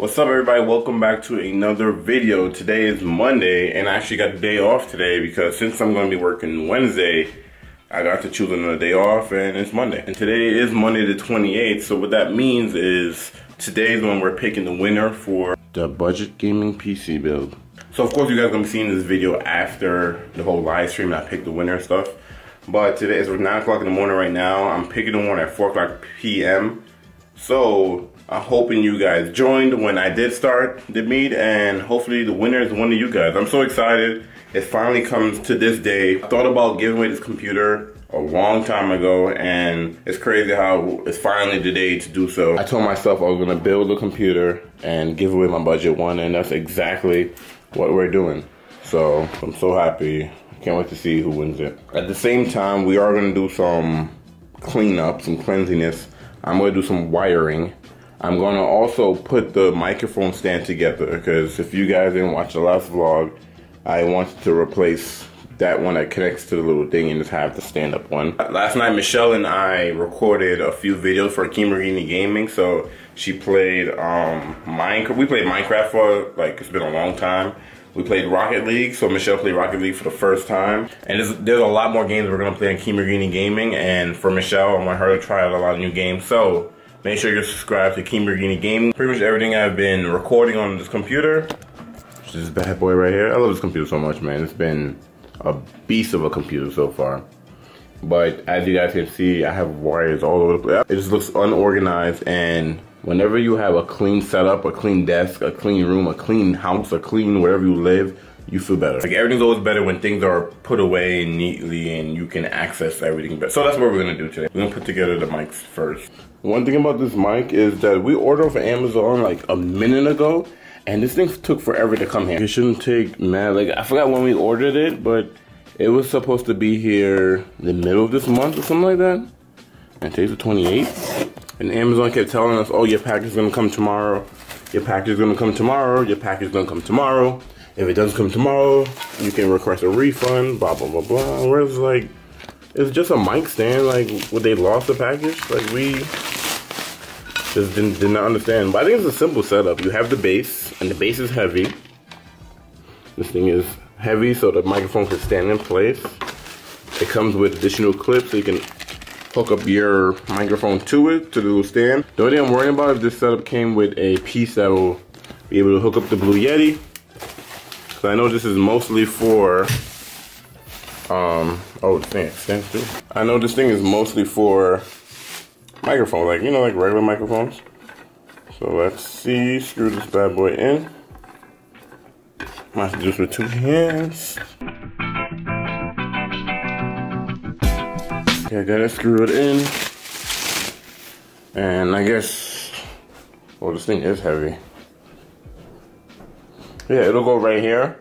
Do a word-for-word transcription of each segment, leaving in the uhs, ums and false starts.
What's up, everybody? Welcome back to another video. Today is Monday, and I actually got the day off today because since I'm going to be working Wednesday, I got to choose another day off, and it's Monday. And today is Monday the twenty-eighth, so what that means is today's when we're picking the winner for the budget gaming P C build. So of course you guys are going to be seeing this video after the whole live stream and I picked the winner and stuff. But today is nine o'clock in the morning right now. I'm picking the one at four o'clock p m So I'm hoping you guys joined when I did start the meet, and hopefully the winner is one of you guys. I'm so excited. It finally comes to this day. I thought about giving away this computer a long time ago, and it's crazy how it's finally the day to do so. I told myself I was going to build a computer and give away my budget one, and that's exactly what we're doing. So I'm so happy. Can't wait to see who wins it. At the same time, we are going to do some cleanup, some cleansiness. I'm going to do some wiring. I'm going to also put the microphone stand together because if you guys didn't watch the last vlog, I wanted to replace that one that connects to the little thing and just have the stand-up one. Last night, Michelle and I recorded a few videos for Keemborghini Gaming. So she played um, Minecraft. We played Minecraft for, like, it's been a long time. We played Rocket League, so Michelle played Rocket League for the first time. And there's, there's a lot more games we're gonna play on Keemborghini Gaming, and for Michelle, I want her to try out a lot of new games. So make sure you're subscribed to Keemborghini Gaming. Pretty much everything I've been recording on this computer, which is this bad boy right here. I love this computer so much, man. It's been a beast of a computer so far. But as you guys can see, I have wires all over the place. It just looks unorganized, and whenever you have a clean setup, a clean desk, a clean room, a clean house, a clean wherever you live, you feel better. Like, everything's always better when things are put away neatly and you can access everything better. So that's what we're gonna do today. We're gonna put together the mics first. One thing about this mic is that we ordered off Amazon like a minute ago, and this thing took forever to come here. It shouldn't take, man, like, I forgot when we ordered it, but it was supposed to be here the middle of this month or something like that. And today's the twenty-eighth. And Amazon kept telling us, oh, your package is gonna come tomorrow. Your package is gonna come tomorrow. Your package is gonna come tomorrow. If it doesn't come tomorrow, you can request a refund, blah, blah, blah, blah. Whereas, like, it's just a mic stand. Like, would they lost the package? Like, we just didn't, did not understand. But I think it's a simple setup. You have the bass, and the bass is heavy. This thing is heavy, so the microphone can stand in place. It comes with additional clips, so you can hook up your microphone to it, to the little stand. The only thing I'm worrying about is this setup came with a piece that will be able to hook up the Blue Yeti. So I know this is mostly for, um, oh, thanks, thanks too. I know this thing is mostly for microphones, like, you know, like regular microphones. So let's see, screw this bad boy in. Might have to do this with two hands. Okay, I gotta screw it in. And I guess, well, this thing is heavy. Yeah, it'll go right here.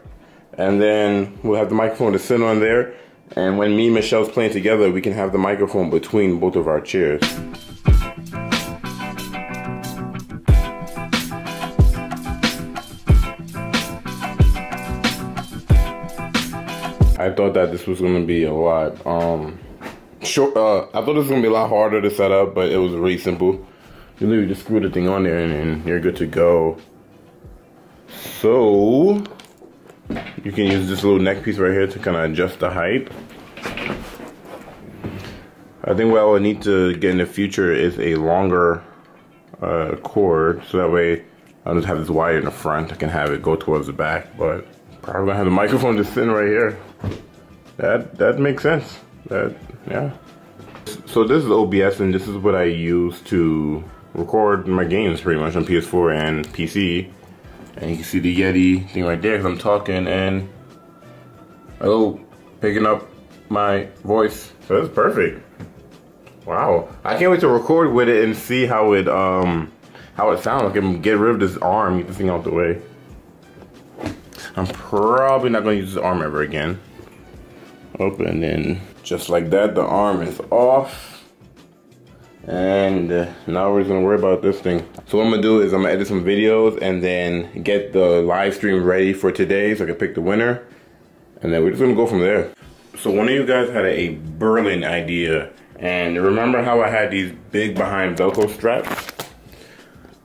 And then we'll have the microphone to sit on there. And when me and Michelle's playing together, we can have the microphone between both of our chairs. I thought that this was gonna be a lot. Um, sure, uh, I thought this was gonna be a lot harder to set up, but it was really simple. You literally just screw the thing on there and, and you're good to go. So you can use this little neck piece right here to kind of adjust the height. I think what I will need to get in the future is a longer uh, cord, so that way I'll just have this wire in the front. I can have it go towards the back, but probably gonna have the microphone just sitting right here. That that makes sense. That yeah. So this is O B S, and this is what I use to record my games pretty much on P S four and P C. And you can see the Yeti thing right there because I'm talking and hello, picking up my voice. So that's perfect. Wow, I can't wait to record with it and see how it um how it sounds. I can get rid of this arm, get this thing out the way. I'm probably not gonna use this arm ever again. Open and just like that, the arm is off. And now we're just gonna worry about this thing. So what I'm gonna do is I'm gonna edit some videos and then get the live stream ready for today so I can pick the winner. And then we're just gonna go from there. So one of you guys had a brilliant idea. And remember how I had these big behind Velcro straps?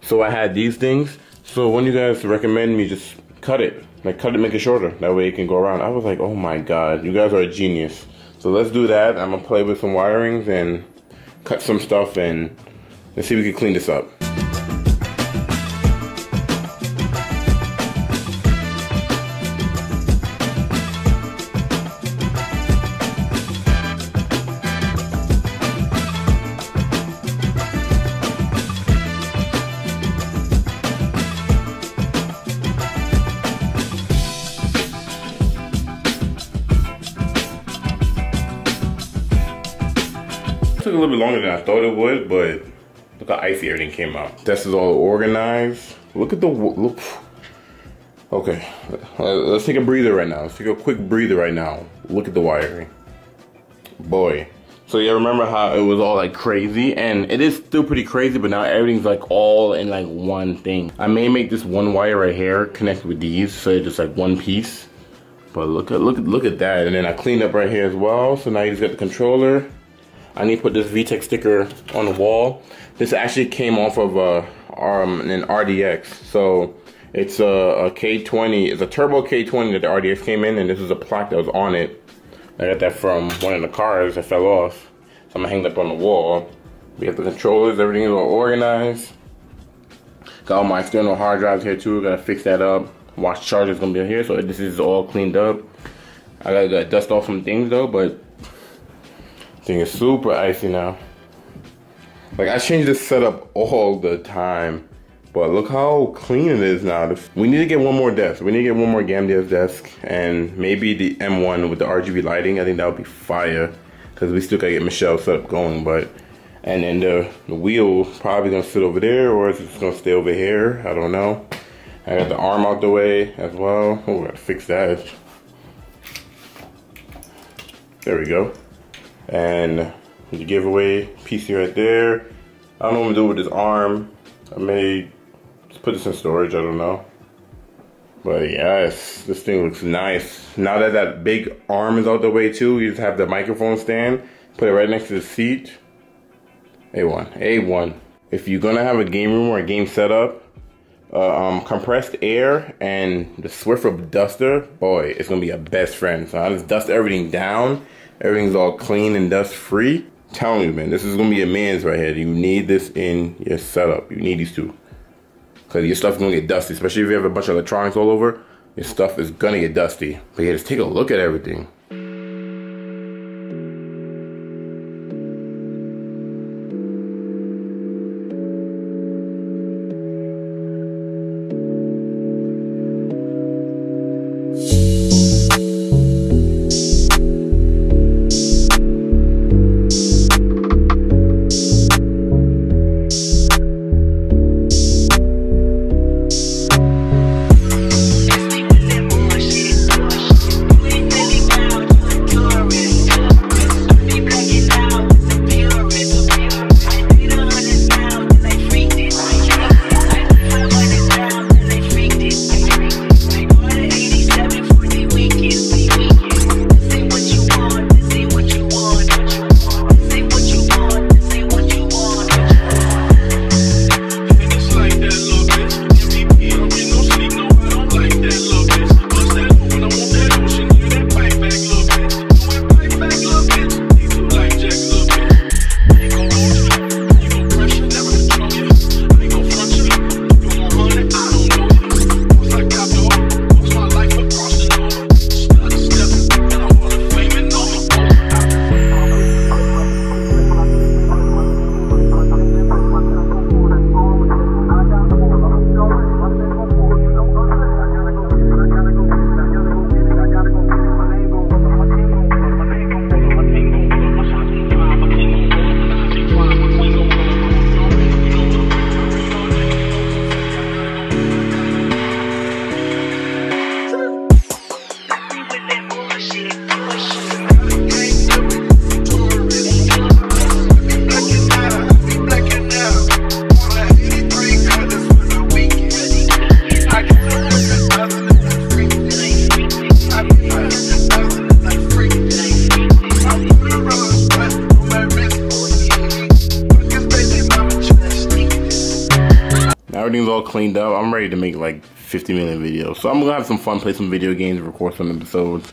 So I had these things. So when you guys recommend me, just cut it. Like cut it, make it shorter. That way it can go around. I was like, oh my God, you guys are a genius. So let's do that. I'm gonna play with some wirings and cut some stuff, and let's see if we can clean this up. Took a little bit longer than I thought it would, but look how icy everything came out. This is all organized. Look at the look. Okay, let's take a breather right now. Let's take a quick breather right now. Look at the wiring, boy. So yeah, remember how it was all like crazy, and it is still pretty crazy, but now everything's like all in like one thing. I may make this one wire right here connect with these, so it's just like one piece. But look at look at look at that, and then I cleaned up right here as well. So now you just got the controller. I need to put this V TEC sticker on the wall. This actually came off of a, um, an R D X. So it's a, a K twenty, it's a turbo K twenty that the R D X came in, and this is a plaque that was on it. I got that from one of the cars that fell off. So I'm gonna hang that up on the wall. We have the controllers, everything is all organized. Got all my external hard drives here too, gotta fix that up. Watch charger's gonna be here, so this is all cleaned up. I gotta, gotta dust off some things though, but thing is super icy now. Like I change this setup all the time, but look how clean it is now. We need to get one more desk. We need to get one more Gamdias desk, and maybe the M one with the R G B lighting. I think that would be fire, because we still gotta get Michelle's setup going. But and then the, the wheel probably gonna sit over there, or it's just gonna stay over here. I don't know. I got the arm out the way as well. Oh, we gotta fix that. There we go. And the giveaway piece here right there. I don't know what to do with this arm. I may just put this in storage, I don't know. But yes, this thing looks nice. Now that that big arm is out the way too, you just have the microphone stand, put it right next to the seat. A one, A one. If you're gonna have a game room or a game setup, uh, um, compressed air and the Swiffer duster, boy, it's gonna be a best friend. So I just dust everything down. Everything's all clean and dust free. Tell me, man, this is gonna be a man's right here. You need this in your setup. You need these two. Cause your stuff's gonna get dusty, especially if you have a bunch of electronics all over. Your stuff is gonna get dusty. But yeah, just take a look at everything. everything's all cleaned up, I'm ready to make like fifty million videos. So I'm gonna have some fun, play some video games, record some episodes.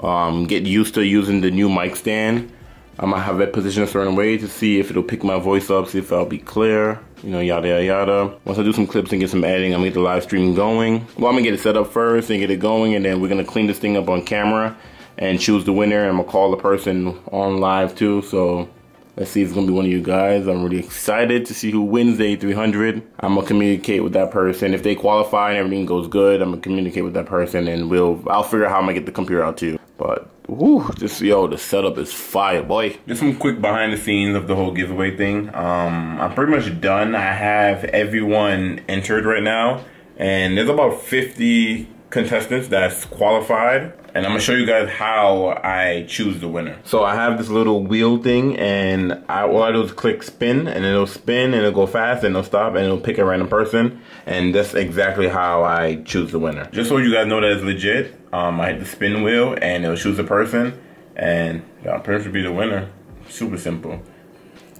Um, get used to using the new mic stand. I'm gonna have it positioned a certain way to see if it'll pick my voice up, see if I'll be clear, you know, yada yada yada. Once I do some clips and get some editing, I'm gonna get the live stream going. Well, I'm gonna get it set up first and get it going, and then we're gonna clean this thing up on camera and choose the winner, and I'm gonna call the person on live too. So let's see if it's gonna be one of you guys. I'm really excited to see who wins the A three hundred. I'm gonna communicate with that person. If they qualify and everything goes good, I'm gonna communicate with that person, and we'll I'll figure out how I'm gonna get the computer out too. But woo, this yo, the setup is fire, boy. Just some quick behind the scenes of the whole giveaway thing. Um, I'm pretty much done. I have everyone entered right now, and there's about fifty contestants that's qualified, and I'm gonna show you guys how I choose the winner. So I have this little wheel thing, and I, all I do is click spin, and it'll spin, and it'll go fast, and it'll stop, and it'll pick a random person, and that's exactly how I choose the winner. Just so you guys know that it's legit, um, I hit the spin wheel, and it'll choose a person, and yeah, I'll pretty much be the winner. Super simple.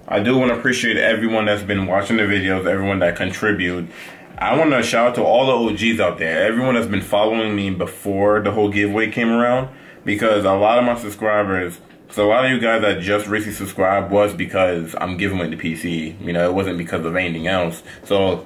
I do want to appreciate everyone that's been watching the videos, everyone that contributed. I want to shout out to all the O Gs out there, everyone that's been following me before the whole giveaway came around, because a lot of my subscribers, so a lot of you guys that just recently subscribed was because I'm giving away the P C, you know, it wasn't because of anything else. So,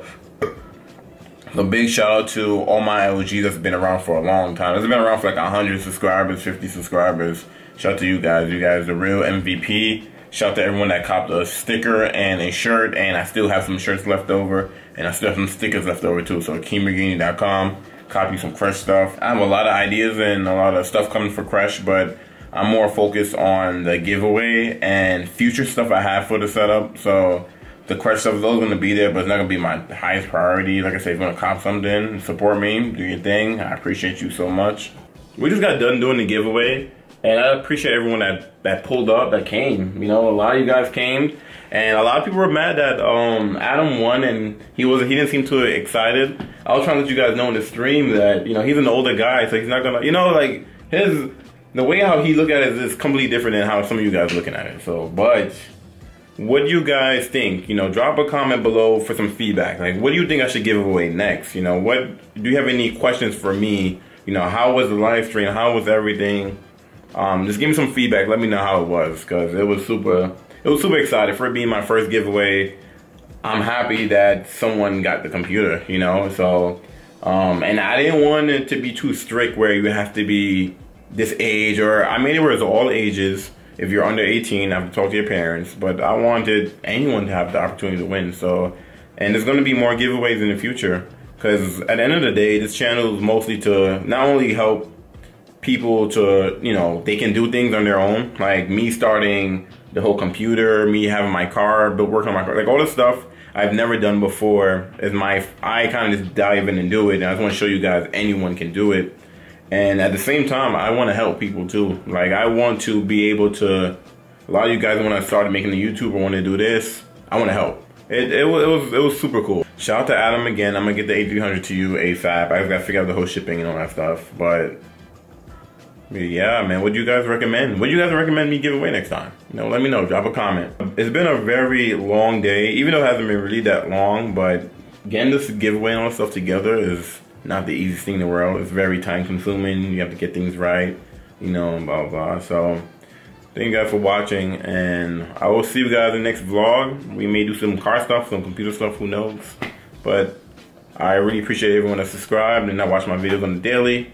a big shout out to all my O Gs that's been around for a long time. It's been around for like a hundred subscribers, fifty subscribers. Shout out to you guys, you guys are the real M V P. Shout out to everyone that copped a sticker and a shirt, and I still have some shirts left over, and I still have some stickers left over too. So Keemborghini dot com, copy some KRESH stuff. I have a lot of ideas and a lot of stuff coming for KRESH, but I'm more focused on the giveaway and future stuff I have for the setup. So the KRESH stuff is always going to be there, but it's not going to be my highest priority. Like I said, if you want to cop something, support me, do your thing. I appreciate you so much. We just got done doing the giveaway, and I appreciate everyone that, that pulled up, that came. You know, a lot of you guys came, and a lot of people were mad that um, Adam won, and he wasn't. He didn't seem too excited. I was trying to let you guys know in the stream that, you know, he's an older guy, so he's not gonna, you know, like his the way how he look at it is completely different than how some of you guys are looking at it. So, but what do you guys think? You know, drop a comment below for some feedback. Like, what do you think I should give away next? You know, what do you have any questions for me? You know, how was the live stream? How was everything? Um, just give me some feedback. Let me know how it was, because it was super, it was super exciting for it being my first giveaway. I'm happy that someone got the computer, you know. So, um, and I didn't want it to be too strict where you have to be this age, or I made it where it's all ages. If you're under eighteen, I have to talk to your parents. But I wanted anyone to have the opportunity to win. So, and there's going to be more giveaways in the future, because at the end of the day, this channel is mostly to not only help people to, you know, they can do things on their own, like me starting the whole computer, me having my car, but working on my car, like all this stuff I've never done before is my, I kind of just dive in and do it, and I just want to show you guys anyone can do it. And at the same time, I want to help people too. Like, I want to be able to, a lot of you guys when I started making the YouTube or want to do this, I want to help. It, it, was, it, was, it was super cool. Shout out to Adam again. I'm going to get the A three hundred to you ASAP. I just got to figure out the whole shipping and all that stuff, but yeah, man, what do you guys recommend? What do you guys recommend me give away next time? You know, let me know, drop a comment. It's been a very long day, even though it hasn't been really that long, but getting this giveaway and all stuff together is not the easiest thing in the world. It's very time consuming, you have to get things right, you know, blah, blah. So, thank you guys for watching, and I will see you guys in the next vlog. We may do some car stuff, some computer stuff, who knows. But I really appreciate everyone that subscribed and that watched my videos on the daily.